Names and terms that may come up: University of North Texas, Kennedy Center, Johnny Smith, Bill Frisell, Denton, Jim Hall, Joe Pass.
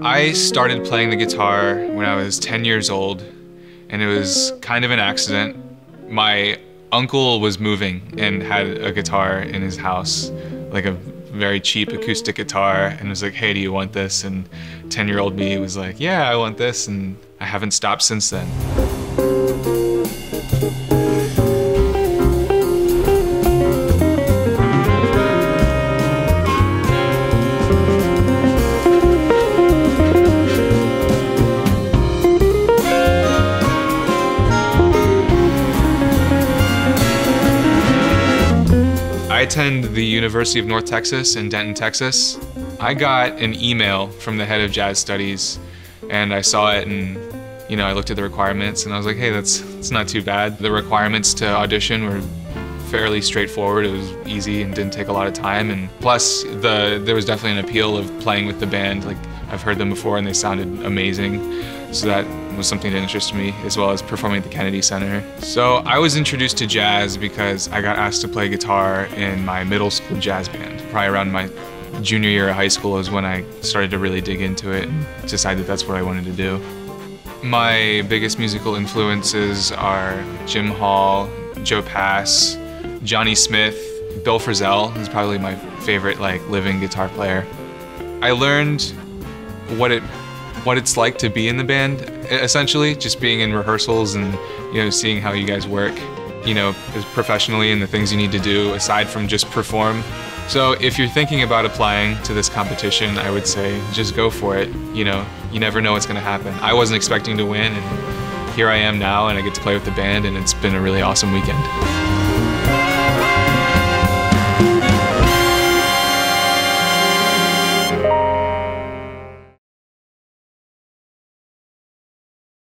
I started playing the guitar when I was 10 years old, and it was kind of an accident. My uncle was moving and had a guitar in his house, like a very cheap acoustic guitar, and was like, hey, do you want this? And 10-year-old me was like, yeah, I want this, and I haven't stopped since then. I attend the University of North Texas in Denton, Texas. I got an email from the head of jazz studies, and I saw it, and you know, I looked at the requirements, and I was like, hey, that's not too bad. The requirements to audition were fairly straightforward. It was easy and didn't take a lot of time, and plus there was definitely an appeal of playing with the band. Like, I've heard them before and they sounded amazing, so that was something that interested me, as well as performing at the Kennedy Center. So I was introduced to jazz because I got asked to play guitar in my middle school jazz band. Probably around my junior year of high school is when I started to really dig into it and decided that's what I wanted to do. My biggest musical influences are Jim Hall, Joe Pass, Johnny Smith, Bill Frisell is probably my favorite living guitar player. I learned what it's like to be in the band, essentially, just being in rehearsals and, you know, seeing how you guys work, you know, professionally, and the things you need to do aside from just perform. So if you're thinking about applying to this competition, I would say just go for it. You know, you never know what's going to happen. I wasn't expecting to win, and here I am now, and I get to play with the band, and it's been a really awesome weekend.